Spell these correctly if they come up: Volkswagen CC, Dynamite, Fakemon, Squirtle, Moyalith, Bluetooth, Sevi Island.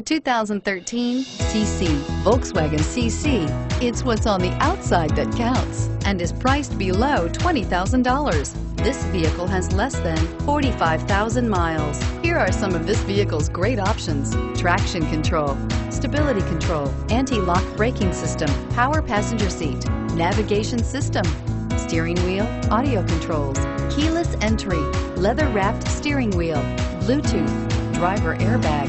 The 2013 CC, Volkswagen CC. It's what's on the outside that counts and is priced below $20,000. This vehicle has less than 45,000 miles. Here are some of this vehicle's great options: traction control, stability control, anti-lock braking system, power passenger seat, navigation system, steering wheel audio controls, keyless entry, leather-wrapped steering wheel, Bluetooth, driver airbag.